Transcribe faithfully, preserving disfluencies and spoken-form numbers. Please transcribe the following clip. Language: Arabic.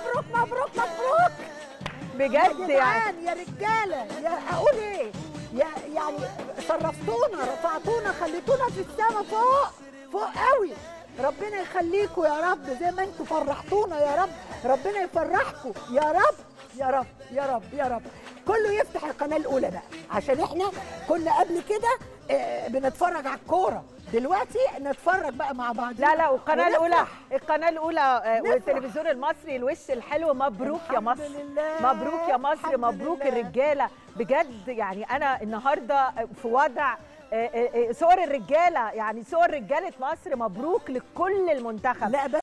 مبروك مبروك مبروك بجد يعني يا رجاله، يا اقول ايه، يا يعني شرفتونا، رفعتونا، خليتونا في السما فوق فوق قوي. ربنا يخليكم يا رب، زي ما انتم فرحتونا يا رب ربنا يفرحكم يا رب يا رب يا رب يا رب. كله يفتح القناه الاولى بقى، عشان احنا كنا قبل كده بنتفرج على الكوره، دلوقتي نتفرج بقى مع بعض. لا لا، والقناه الاولى القناه الاولى والتلفزيون المصري الوش الحلو. مبروك يا مصر، مبروك يا مصر، مبروك الرجاله بجد. يعني انا النهارده في وضع صور الرجاله، يعني صور رجاله مصر. مبروك لكل المنتخب. لا